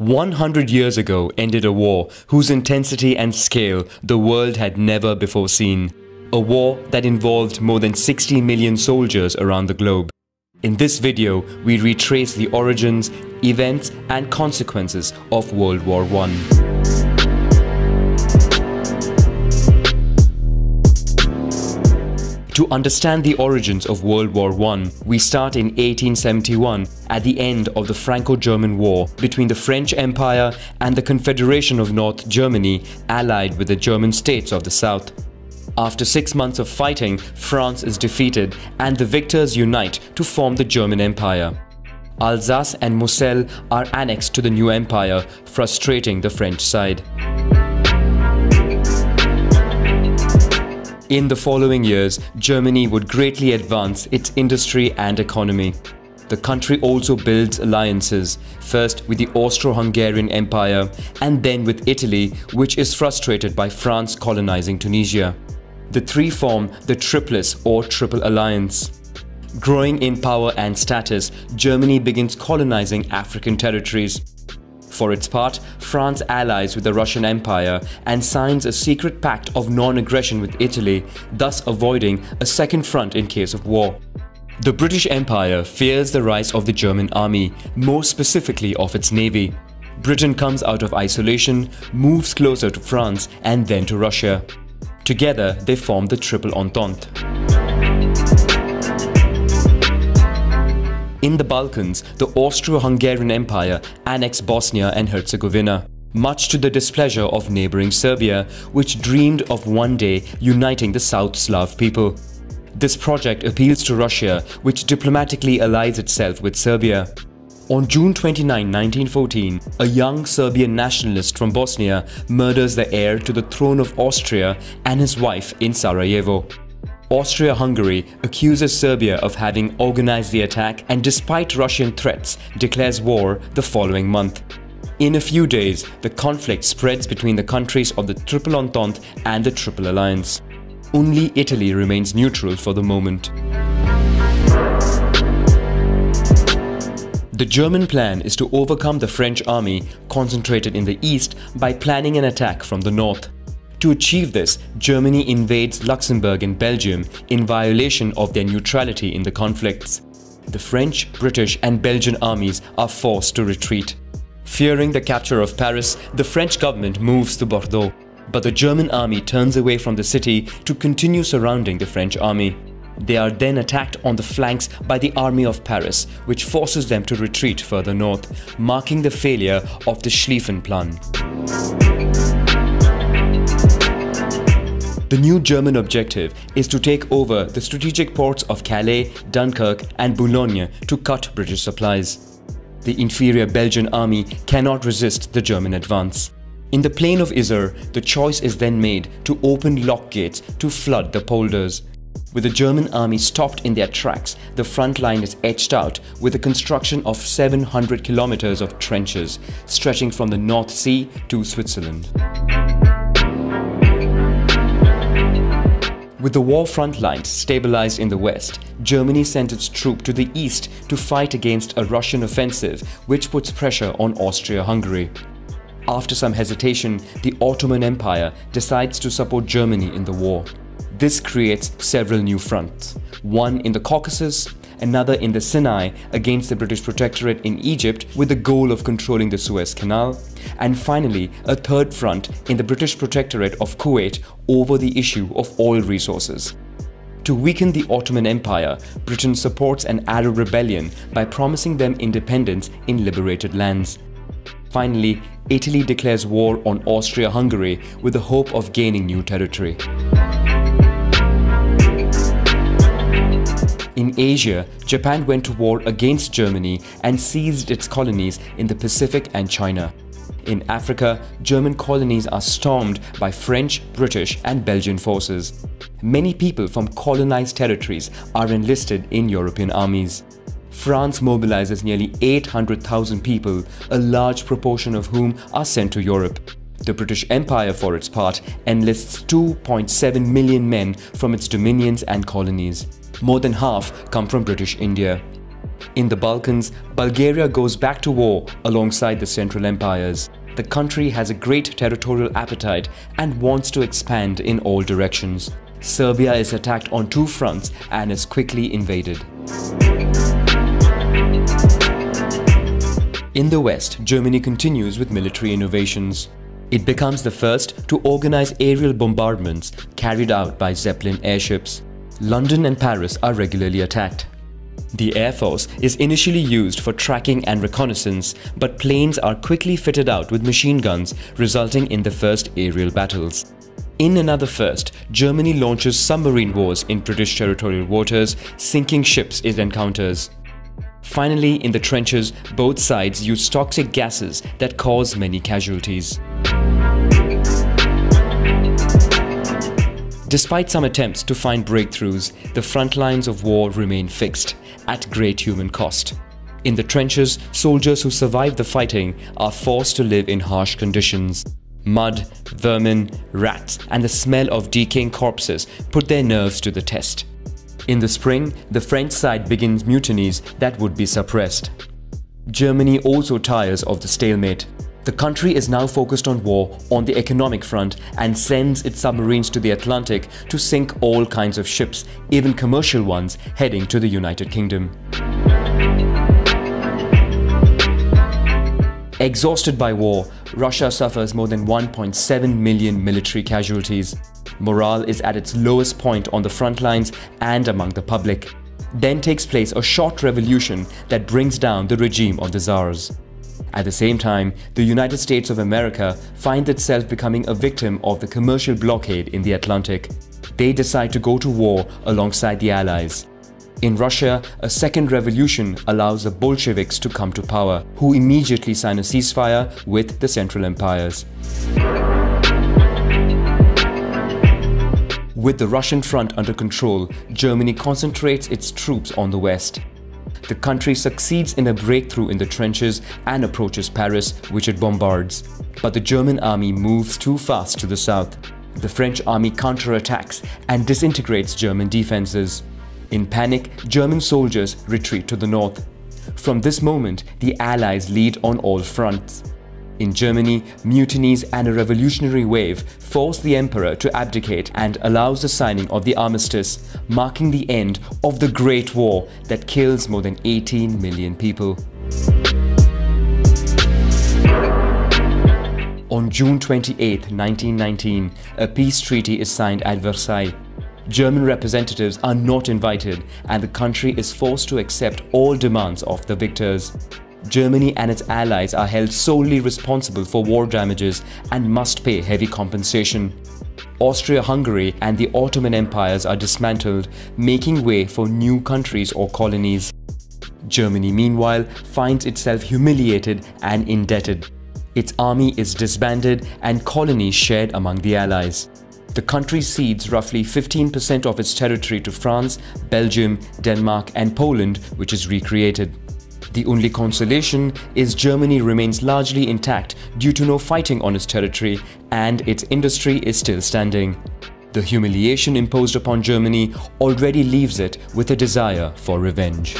100 years ago ended a war whose intensity and scale the world had never before seen. A war that involved more than 60 million soldiers around the globe. In this video, we retrace the origins, events and consequences of World War I. To understand the origins of World War I, we start in 1871 at the end of the Franco-German War between the French Empire and the Confederation of North Germany, allied with the German states of the South. After 6 months of fighting, France is defeated and the victors unite to form the German Empire. Alsace and Moselle are annexed to the new empire, frustrating the French side. In the following years, Germany would greatly advance its industry and economy. The country also builds alliances, first with the Austro-Hungarian Empire and then with Italy, which is frustrated by France colonizing Tunisia. The three form the Triplice or Triple Alliance. Growing in power and status, Germany begins colonizing African territories. For its part, France allies with the Russian Empire and signs a secret pact of non-aggression with Italy, thus avoiding a second front in case of war. The British Empire fears the rise of the German army, more specifically of its navy. Britain comes out of isolation, moves closer to France and then to Russia. Together, they form the Triple Entente. In the Balkans, the Austro-Hungarian Empire annexed Bosnia and Herzegovina, much to the displeasure of neighboring Serbia, which dreamed of one day uniting the South Slav people. This project appeals to Russia, which diplomatically allies itself with Serbia. On June 29, 1914, a young Serbian nationalist from Bosnia murders the heir to the throne of Austria and his wife in Sarajevo. Austria-Hungary accuses Serbia of having organized the attack and, despite Russian threats, declares war the following month. In a few days, the conflict spreads between the countries of the Triple Entente and the Triple Alliance. Only Italy remains neutral for the moment. The German plan is to overcome the French army, concentrated in the east, by planning an attack from the north. To achieve this, Germany invades Luxembourg and Belgium in violation of their neutrality in the conflicts. The French, British and Belgian armies are forced to retreat. Fearing the capture of Paris, the French government moves to Bordeaux, but the German army turns away from the city to continue surrounding the French army. They are then attacked on the flanks by the army of Paris, which forces them to retreat further north, marking the failure of the Schlieffen Plan. The new German objective is to take over the strategic ports of Calais, Dunkirk and Boulogne to cut British supplies. The inferior Belgian army cannot resist the German advance. In the plain of Yser, the choice is then made to open lock gates to flood the polders. With the German army stopped in their tracks, the front line is etched out with the construction of 700 kilometers of trenches stretching from the North Sea to Switzerland. With the war front lines stabilized in the west, Germany sent its troops to the east to fight against a Russian offensive, which puts pressure on Austria-Hungary. After some hesitation, the Ottoman Empire decides to support Germany in the war. This creates several new fronts, one in the Caucasus, another in the Sinai against the British protectorate in Egypt with the goal of controlling the Suez Canal, and finally a third front in the British protectorate of Kuwait over the issue of oil resources. To weaken the Ottoman Empire, Britain supports an Arab rebellion by promising them independence in liberated lands. Finally, Italy declares war on Austria-Hungary with the hope of gaining new territory. In Asia, Japan went to war against Germany and seized its colonies in the Pacific and China. In Africa, German colonies are stormed by French, British and Belgian forces. Many people from colonized territories are enlisted in European armies. France mobilizes nearly 800,000 people, a large proportion of whom are sent to Europe. The British Empire, for its part, enlists 2.7 million men from its dominions and colonies. More than half come from British India. In the Balkans, Bulgaria goes back to war alongside the Central Empires. The country has a great territorial appetite and wants to expand in all directions. Serbia is attacked on two fronts and is quickly invaded. In the West, Germany continues with military innovations. It becomes the first to organize aerial bombardments carried out by Zeppelin airships. London and Paris are regularly attacked. The Air Force is initially used for tracking and reconnaissance, but planes are quickly fitted out with machine guns, resulting in the first aerial battles. In another first, Germany launches submarine wars in British territorial waters, sinking ships it encounters. Finally, in the trenches, both sides use toxic gases that cause many casualties. Despite some attempts to find breakthroughs, the front lines of war remain fixed, at great human cost. In the trenches, soldiers who survive the fighting are forced to live in harsh conditions. Mud, vermin, rats, and the smell of decaying corpses put their nerves to the test. In the spring, the French side begins mutinies that would be suppressed. Germany also tires of the stalemate. The country is now focused on war on the economic front and sends its submarines to the Atlantic to sink all kinds of ships, even commercial ones, heading to the United Kingdom. Exhausted by war, Russia suffers more than 1.7 million military casualties. Morale is at its lowest point on the front lines and among the public. Then takes place a short revolution that brings down the regime of the Tsars. At the same time, the United States of America finds itself becoming a victim of the commercial blockade in the Atlantic. They decide to go to war alongside the Allies. In Russia, a second revolution allows the Bolsheviks to come to power, who immediately sign a ceasefire with the Central Empires. With the Russian front under control, Germany concentrates its troops on the West. The country succeeds in a breakthrough in the trenches and approaches Paris, which it bombards. But the German army moves too fast to the south. The French army counterattacks and disintegrates German defenses. In panic, German soldiers retreat to the north. From this moment, the Allies lead on all fronts. In Germany, mutinies and a revolutionary wave force the emperor to abdicate and allows the signing of the armistice, marking the end of the Great War that kills more than 18 million people. On June 28, 1919, a peace treaty is signed at Versailles. German representatives are not invited, and the country is forced to accept all demands of the victors. Germany and its allies are held solely responsible for war damages and must pay heavy compensation. Austria-Hungary and the Ottoman empires are dismantled, making way for new countries or colonies. Germany, meanwhile, finds itself humiliated and indebted. Its army is disbanded and colonies shared among the allies. The country cedes roughly 15% of its territory to France, Belgium, Denmark, and Poland, which is recreated. The only consolation is Germany remains largely intact due to no fighting on its territory, and its industry is still standing. The humiliation imposed upon Germany already leaves it with a desire for revenge.